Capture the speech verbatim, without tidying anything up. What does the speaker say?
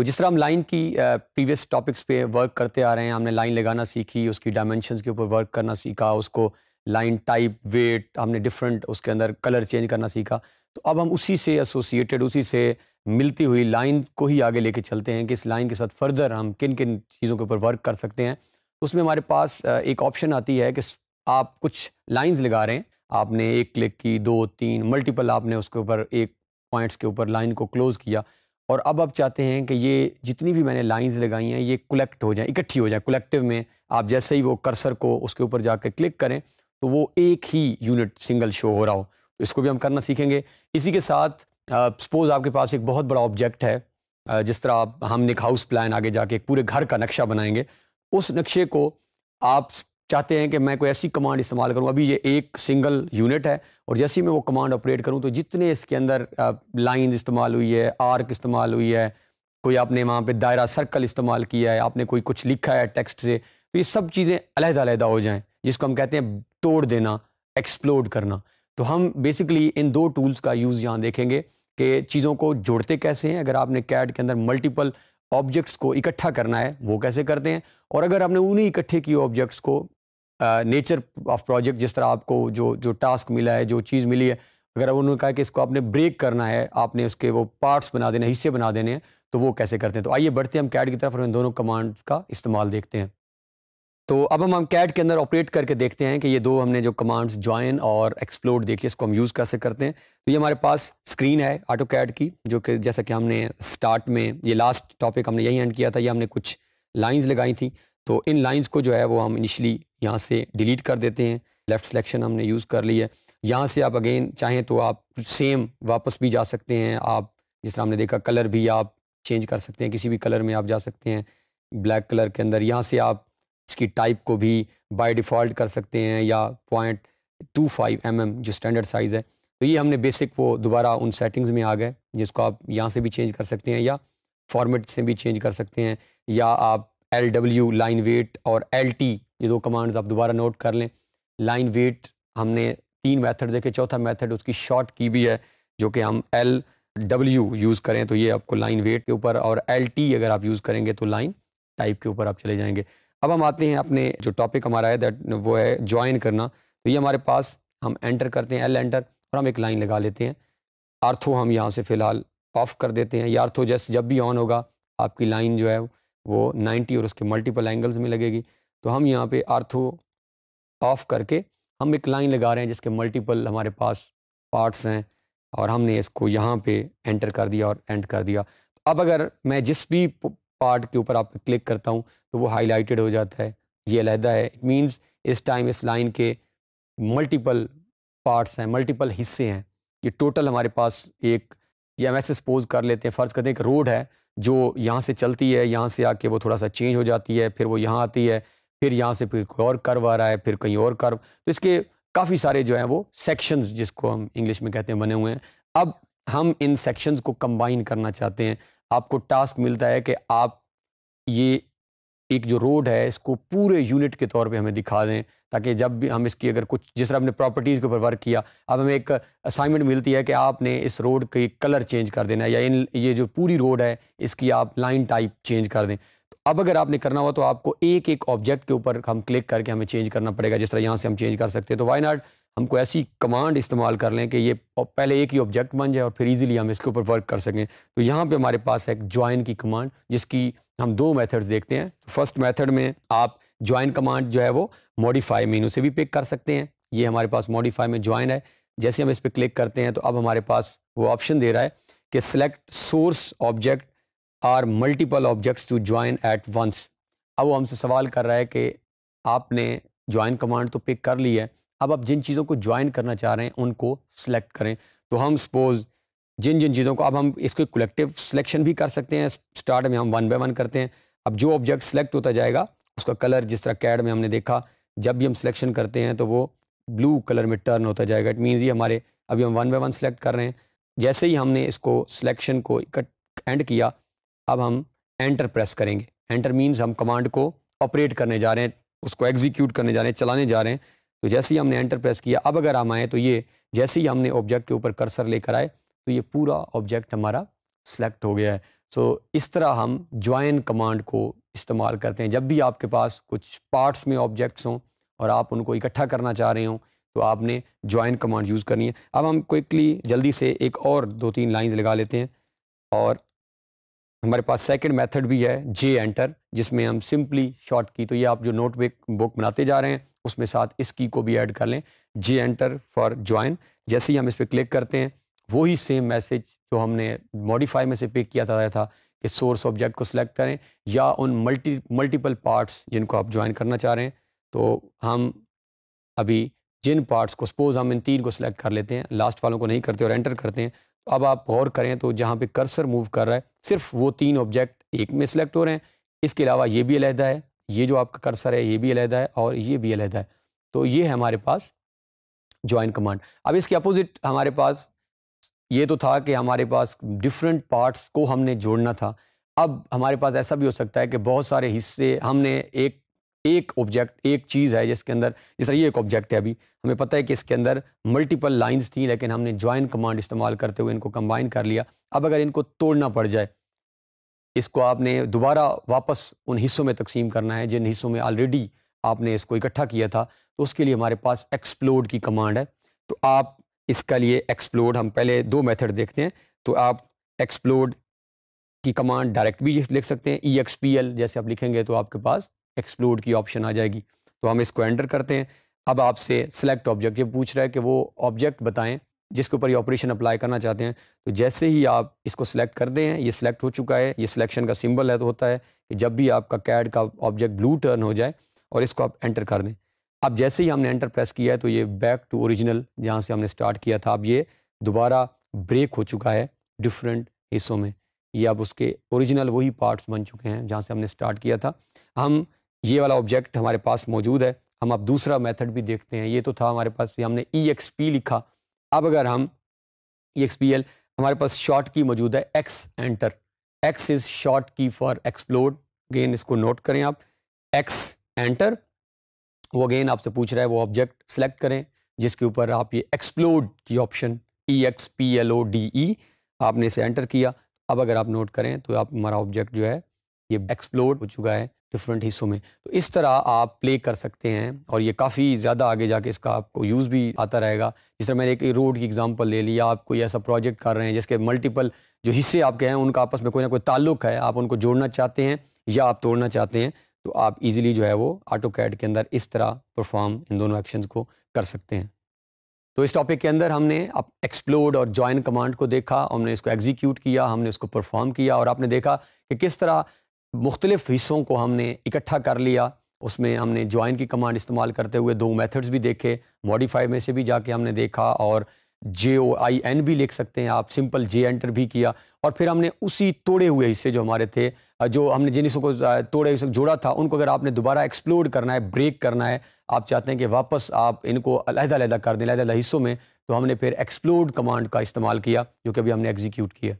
तो जिस तरह हम लाइन की प्रीवियस टॉपिक्स पे वर्क करते आ रहे हैं, हमने लाइन लगाना सीखी, उसकी डायमेंशंस के ऊपर वर्क करना सीखा, उसको लाइन टाइप, वेट, हमने डिफरेंट उसके अंदर कलर चेंज करना सीखा। तो अब हम उसी से एसोसिएटेड, उसी से मिलती हुई लाइन को ही आगे लेके चलते हैं कि इस लाइन के साथ फर्दर हम किन किन चीज़ों के ऊपर वर्क कर सकते हैं। उसमें हमारे पास एक ऑप्शन आती है कि आप कुछ लाइंस लगा रहे हैं, आपने एक क्लिक की, दो, तीन, मल्टीपल आपने उसके ऊपर एक पॉइंट्स के ऊपर लाइन को क्लोज़ किया, और अब आप चाहते हैं कि ये जितनी भी मैंने लाइंस लगाई हैं ये कलेक्ट हो जाएं, इकट्ठी हो जाएं। कलेक्टिव में आप जैसे ही वो कर्सर को उसके ऊपर जाकर क्लिक करें तो वो एक ही यूनिट सिंगल शो हो रहा हो, तो इसको भी हम करना सीखेंगे। इसी के साथ सपोज़ आपके पास एक बहुत बड़ा ऑब्जेक्ट है, आ, जिस तरह आप हमने एक हाउस प्लान आगे जाके एक पूरे घर का नक्शा बनाएंगे। उस नक्शे को आप चाहते हैं कि मैं कोई ऐसी कमांड इस्तेमाल करूं, अभी ये एक सिंगल यूनिट है, और जैसे ही मैं वो कमांड ऑपरेट करूं तो जितने इसके अंदर लाइन इस्तेमाल हुई है, आर्क इस्तेमाल हुई है, कोई आपने वहाँ पे दायरा सर्कल इस्तेमाल किया है, आपने कोई कुछ लिखा है टेक्स्ट से, तो ये सब चीज़ें अलहदा अलहदा हो जाएँ, जिसको हम कहते हैं तोड़ देना, एक्सप्लोड करना। तो हम बेसिकली इन दो टूल्स का यूज़ यहाँ देखेंगे कि चीज़ों को जोड़ते कैसे हैं। अगर आपने कैड के अंदर मल्टीपल ऑब्जेक्ट्स को इकट्ठा करना है वो कैसे करते हैं, और अगर आपने उन्हीं इकट्ठे किए ऑब्जेक्ट्स को नेचर ऑफ प्रोजेक्ट, जिस तरह आपको जो जो टास्क मिला है, जो चीज़ मिली है, अगर उन्होंने कहा कि इसको आपने ब्रेक करना है, आपने उसके वो पार्ट्स बना देने, हिस्से बना देने हैं, तो वो कैसे करते हैं। तो आइए बढ़ते हैं हम कैड की तरफ और इन दोनों कमांड का इस्तेमाल देखते हैं। तो अब हम हम कैड के अंदर ऑपरेट करके देखते हैं कि ये दो हमने जो कमांड्स ज्वाइन और एक्सप्लोड देखिए इसको हम यूज़ कैसे करते हैं। तो ये हमारे पास स्क्रीन है ऑटो कैड की, जो कि जैसा कि हमने स्टार्ट में ये लास्ट टॉपिक हमने यही एंड किया था, ये हमने कुछ लाइंस लगाई थी। तो इन लाइंस को जो है वो हम इनिशियली यहाँ से डिलीट कर देते हैं, लेफ़्ट सिलेक्शन हमने यूज़ कर ली है। यहाँ से आप अगेन चाहें तो आप सेम वापस भी जा सकते हैं, आप जिस तरह हमने देखा कलर भी आप चेंज कर सकते हैं, किसी भी कलर में आप जा सकते हैं, ब्लैक कलर के अंदर। यहाँ से आप इसकी टाइप को भी बाय डिफ़ॉल्ट कर सकते हैं, या point two five M M जो स्टैंडर्ड साइज़ है। तो ये हमने बेसिक वो दोबारा उन सेटिंग्स में आ गए, जिसको आप यहाँ से भी चेंज कर सकते हैं, या फॉर्मेट से भी चेंज कर सकते हैं, या आप एल डब्ल्यू लाइन वेट और एल टी ये दो कमांड्स आप दोबारा नोट कर लें। लाइन वेट हमने तीन मेथड देखे, चौथा मेथड उसकी शॉर्ट की भी है, जो कि हम एल डब्ल्यू यूज़ करें तो ये आपको लाइन वेट के ऊपर, और एल टी अगर आप यूज़ करेंगे तो लाइन टाइप के ऊपर आप चले जाएंगे। अब हम आते हैं अपने जो टॉपिक हमारा है दैट वो है ज्वाइन करना। तो ये हमारे पास हम एंटर करते हैं, एल एंटर, और हम एक लाइन लगा लेते हैं। आर्थो हम यहाँ से फ़िलहाल ऑफ कर देते हैं, या आर्थो जैसे जब भी ऑन होगा आपकी लाइन जो है वो नाइन्टी और उसके मल्टीपल एंगल्स में लगेगी। तो हम यहाँ पे आर्थो ऑफ करके हम एक लाइन लगा रहे हैं जिसके मल्टीपल हमारे पास पार्ट्स हैं, और हमने इसको यहाँ पे एंटर कर दिया और एंड कर दिया। अब अगर मैं जिस भी पार्ट के ऊपर आप क्लिक करता हूँ तो वो हाईलाइटेड हो जाता है, ये अलहदा है। इट मीन्स इस टाइम इस लाइन के मल्टीपल पार्ट्स हैं, मल्टीपल हिस्से हैं। ये टोटल हमारे पास एक, या वैसे सपोज कर लेते हैं, फ़र्ज़ करते हैं एक रोड है जो यहाँ से चलती है, यहाँ से आके वो थोड़ा सा चेंज हो जाती है, फिर वो यहाँ आती है, फिर यहाँ से फिर कोई और कर्व आ रहा है, फिर कहीं और कर्व। तो इसके काफ़ी सारे जो हैं वो सेक्शंस, जिसको हम इंग्लिश में कहते हैं, बने हुए हैं। अब हम इन सेक्शंस को कंबाइन करना चाहते हैं। आपको टास्क मिलता है कि आप ये एक जो रोड है इसको पूरे यूनिट के तौर पे हमें दिखा दें, ताकि जब भी हम इसकी अगर कुछ, जिस तरह हमने प्रॉपर्टीज़ के ऊपर वर्क किया, अब हमें एक असाइनमेंट मिलती है कि आपने इस रोड के कलर चेंज कर देना है, या इन ये जो पूरी रोड है इसकी आप लाइन टाइप चेंज कर दें। तो अब अगर आपने करना हुआ तो आपको एक एक ऑब्जेक्ट के ऊपर हम क्लिक करके हमें चेंज करना पड़ेगा, जिस तरह यहाँ से हम चेंज कर सकते हैं। तो वाई नॉट हमको ऐसी कमांड इस्तेमाल कर लें कि ये पहले एक ही ऑब्जेक्ट बन जाए और फिर इजीली हम इसके ऊपर वर्क कर सकें। तो यहाँ पे हमारे पास एक ज्वाइन की कमांड, जिसकी हम दो मेथड्स देखते हैं। तो फर्स्ट मेथड में आप ज्वाइन कमांड जो है वो मॉडिफाई मेनू से भी पिक कर सकते हैं। ये हमारे पास मॉडिफाई में ज्वाइन है, जैसे हम इस पर क्लिक करते हैं तो अब हमारे पास वो ऑप्शन दे रहा है कि select source object or multiple objects to join at once. अब वो हमसे सवाल कर रहा है कि आपने ज्वाइन कमांड तो पिक कर ली है, अब आप जिन चीज़ों को ज्वाइन करना चाह रहे हैं उनको सिलेक्ट करें। तो हम सपोज़ जिन जिन चीज़ों को, अब हम इसको कलेक्टिव सिलेक्शन भी कर सकते हैं, स्टार्ट में हम वन बाय वन करते हैं। अब जो ऑब्जेक्ट सेलेक्ट होता जाएगा उसका कलर, जिस तरह कैड में हमने देखा, जब भी हम सिलेक्शन करते हैं तो वो ब्लू कलर में टर्न होता जाएगा। इट मीन्स ये हमारे, अभी हम वन बाय वन सिलेक्ट कर रहे हैं। जैसे ही हमने इसको सिलेक्शन को एंड किया, अब हम एंटर प्रेस करेंगे। एंटर मीन्स हम कमांड को ऑपरेट करने जा रहे हैं, उसको एग्जीक्यूट करने जा रहे हैं, चलाने जा रहे हैं। तो जैसे ही हमने एंटर प्रेस किया, अब अगर हम आएँ तो ये जैसे ही हमने ऑब्जेक्ट के ऊपर कर्सर लेकर आए तो ये पूरा ऑब्जेक्ट हमारा सेलेक्ट हो गया है। सो इस तरह हम ज्वाइन कमांड को इस्तेमाल करते हैं। जब भी आपके पास कुछ पार्ट्स में ऑब्जेक्ट्स हों और आप उनको इकट्ठा करना चाह रहे हों तो आपने ज्वाइन कमांड यूज़ करनी है। अब हम क्विकली जल्दी से एक और दो तीन लाइंस लगा लेते हैं, और हमारे पास सेकंड मेथड भी है जे एंटर, जिसमें हम सिंपली शॉर्ट की, तो ये आप जो नोट बुक बनाते जा रहे हैं उसमें साथ इस की को भी ऐड कर लें, जे एंटर फॉर ज्वाइन। जैसे ही हम इस पर क्लिक करते हैं वही सेम मैसेज जो हमने मॉडिफाई में से पिक किया था, था कि सोर्स ऑब्जेक्ट को सिलेक्ट करें या उन मल्टी मल्टीपल पार्ट्स जिनको आप ज्वाइन करना चाह रहे हैं। तो हम अभी जिन पार्ट्स को, सपोज हम इन तीन को सिलेक्ट कर लेते हैं, लास्ट वालों को नहीं करते और एंटर करते हैं। तो अब आप गौर करें तो जहाँ पे कर्सर मूव कर रहा है सिर्फ वो तीन ऑब्जेक्ट एक में सिलेक्ट हो रहे हैं, इसके अलावा ये भी अलहदा है, ये जो आपका कर्सर है ये भी अलहदा है और ये भी अलहदा है। तो ये है हमारे पास ज्वाइन कमांड। अब इसके अपोजिट हमारे पास ये तो था कि हमारे पास डिफरेंट पार्ट्स को हमने जोड़ना था। अब हमारे पास ऐसा भी हो सकता है कि बहुत सारे हिस्से हमने एक एक ऑब्जेक्ट एक चीज़ है जिसके अंदर, जैसे ये एक ऑब्जेक्ट है, अभी हमें पता है कि इसके अंदर मल्टीपल लाइंस थी लेकिन हमने ज्वाइन कमांड इस्तेमाल करते हुए इनको कंबाइन कर लिया। अब अगर इनको तोड़ना पड़ जाए, इसको आपने दोबारा वापस उन हिस्सों में तकसीम करना है जिन हिस्सों में ऑलरेडी आपने इसको इकट्ठा किया था, तो उसके लिए हमारे पास एक्सप्लोड की कमांड है। तो आप इसका लिए एक्सप्लोड, हम पहले दो मेथड देखते हैं, तो आप एक्सप्लोड की कमांड डायरेक्ट भी लिख सकते हैं, ई एक्स पी एल जैसे आप लिखेंगे तो आपके पास एक्सप्लोड की ऑप्शन आ जाएगी। तो हम इसको एंटर करते हैं। अब आपसे सिलेक्ट ऑब्जेक्ट ये पूछ रहा है कि वो ऑब्जेक्ट बताएं जिसके ऊपर ये ऑपरेशन अप्लाई करना चाहते हैं। तो जैसे ही आप इसको सिलेक्ट करते हैं, ये सिलेक्ट हो चुका है, ये सिलेक्शन का सिंबल है, तो होता है कि जब भी आपका कैड का ऑब्जेक्ट ब्लू टर्न हो जाए और इसको आप एंटर कर दें। अब जैसे ही हमने एंटर प्रेस किया है तो ये बैक टू ओरिजिनल जहाँ से हमने स्टार्ट किया था, अब ये दोबारा ब्रेक हो चुका है डिफरेंट हिस्सों में, ये अब उसके ओरिजिनल वही पार्ट्स बन चुके हैं जहाँ से हमने स्टार्ट किया था। हम ये वाला ऑब्जेक्ट हमारे पास मौजूद है। हम अब दूसरा मेथड भी देखते हैं। ये तो था हमारे पास, हमने ई एक्स पी लिखा। अब अगर हम ई एक्स पी एल, हमारे पास शॉर्ट की मौजूद है, X enter, X is short key for explode. Again इसको नोट करें आप, एक्स एंटर, वो अगेन आपसे पूछ रहा है वो ऑब्जेक्ट सेलेक्ट करें जिसके ऊपर आप ये एक्सप्लोड की option E X P L O D E, आपने इसे एंटर किया। अब अगर आप नोट करें तो आप, हमारा ऑब्जेक्ट जो है ये एक्सप्लोड हो चुका है डिफरेंट हिस्सों में। तो इस तरह आप प्ले कर सकते हैं और ये काफ़ी ज़्यादा आगे जाके इसका आपको यूज़ भी आता रहेगा। जिस तरह मैंने एक रोड की एग्जांपल ले लिया, आप कोई ऐसा प्रोजेक्ट कर रहे हैं जिसके मल्टीपल जो हिस्से आपके हैं उनका आपस में कोई ना कोई ताल्लुक है, आप उनको जोड़ना चाहते हैं या आप तोड़ना चाहते हैं, तो आप ईजिली जो है वो ऑटोकैड के अंदर इस तरह परफॉर्म इन दोनों एक्शंस को कर सकते हैं। तो इस टॉपिक के अंदर हमने अब एक्सप्लोड और ज्वाइन कमांड को देखा, हमने इसको एग्जीक्यूट किया, हमने उसको परफॉर्म किया, और आपने देखा कि किस तरह मुख्तलिफ़ हिस्सों को हमने इकट्ठा कर लिया। उसमें हमने ज्वाइन की कमांड इस्तेमाल करते हुए दो मेथड्स भी देखे, मॉडिफाई में से भी जाके हमने देखा, और जे ओ आई एन भी लिख सकते हैं आप, सिंपल जे एंटर भी किया, और फिर हमने उसी तोड़े हुए हिस्से जो हमारे थे, जो हमने जिन हिस्सों को तोड़े हिस्से जोड़ा था, उनको अगर आपने दोबारा एक्सप्लोर करना है, ब्रेक करना है, आप चाहते हैं कि वापस आप इनको अलहदा अलहदा कर दें अलहदा अलहदा हिस्सों में, तो हमने फिर एक्सप्लोड कमांड का इस्तेमाल किया जो कि अभी हमने एग्जीक्यूट किया।